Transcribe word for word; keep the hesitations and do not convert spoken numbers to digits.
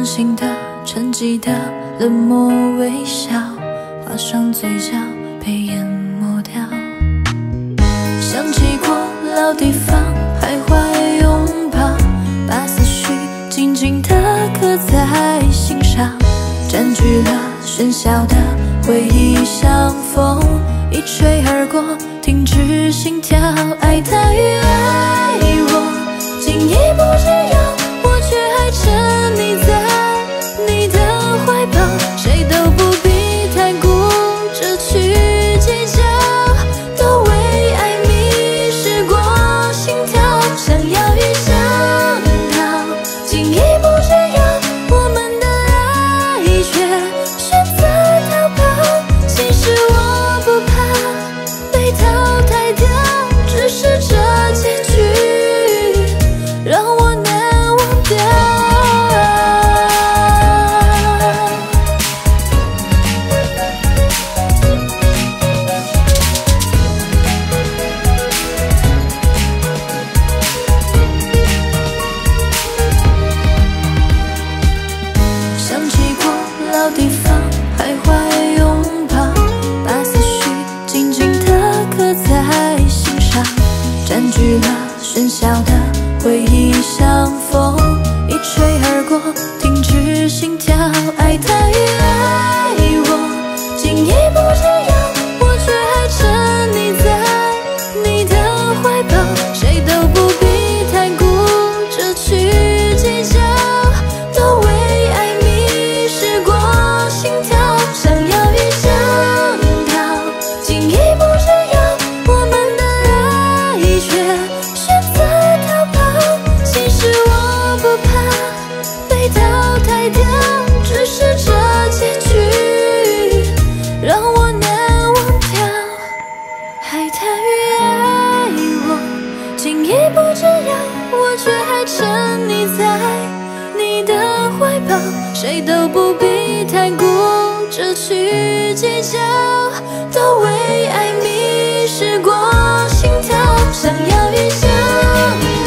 任性的、沉寂的、冷漠微笑，画上嘴角被淹没掉。想起过老地方，徘徊拥抱，把思绪紧紧的刻在心上，占据了喧嚣的回忆，像风一吹而过，停止心跳。爱他与爱我，进一步之遥，我却还沉溺在你的怀抱，谁都不必太固执去计较，都为爱迷失过心跳。想要与想要，进一步之遥，我们的爱却选择逃跑。其实我不怕被淘汰掉，只是这结局让我难忘掉。想起过老地方，徘徊拥抱，把思绪紧紧的刻在心上，占据了喧嚣的回忆，像风一吹而过，停止心跳。爱他与爱我，进一步之遥，我却还沉溺在你的怀抱，谁都不必太固执去计较，都为爱迷失过心跳。想要与想要，进一步之遥，我们的爱却选择逃跑。其实我不怕被淘汰掉，只是这结局让我难忘掉。爱他与爱我，进一步之遥，我却还沉溺在你的怀抱，谁都不必太固执去计较，都为爱迷失过心跳。想要与想要。